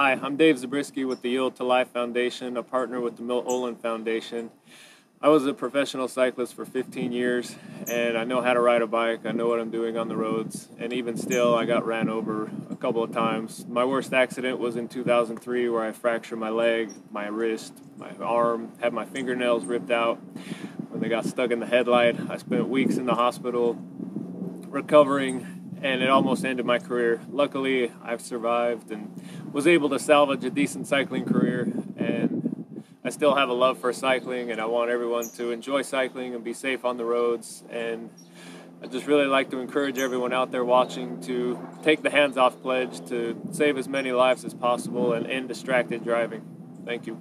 Hi, I'm Dave Zabriskie with the Yield to Life Foundation, a partner with the Milt Olin Foundation. I was a professional cyclist for 15 years, and I know how to ride a bike. I know what I'm doing on the roads, and even still, I got ran over a couple of times. My worst accident was in 2003, where I fractured my leg, my wrist, my arm, had my fingernails ripped out. When they got stuck in the headlight, I spent weeks in the hospital recovering, and it almost ended my career. Luckily, I've survived and was able to salvage a decent cycling career, and I still have a love for cycling, and I want everyone to enjoy cycling and be safe on the roads. And I just really like to encourage everyone out there watching to take the hands-off pledge to save as many lives as possible and end distracted driving. Thank you.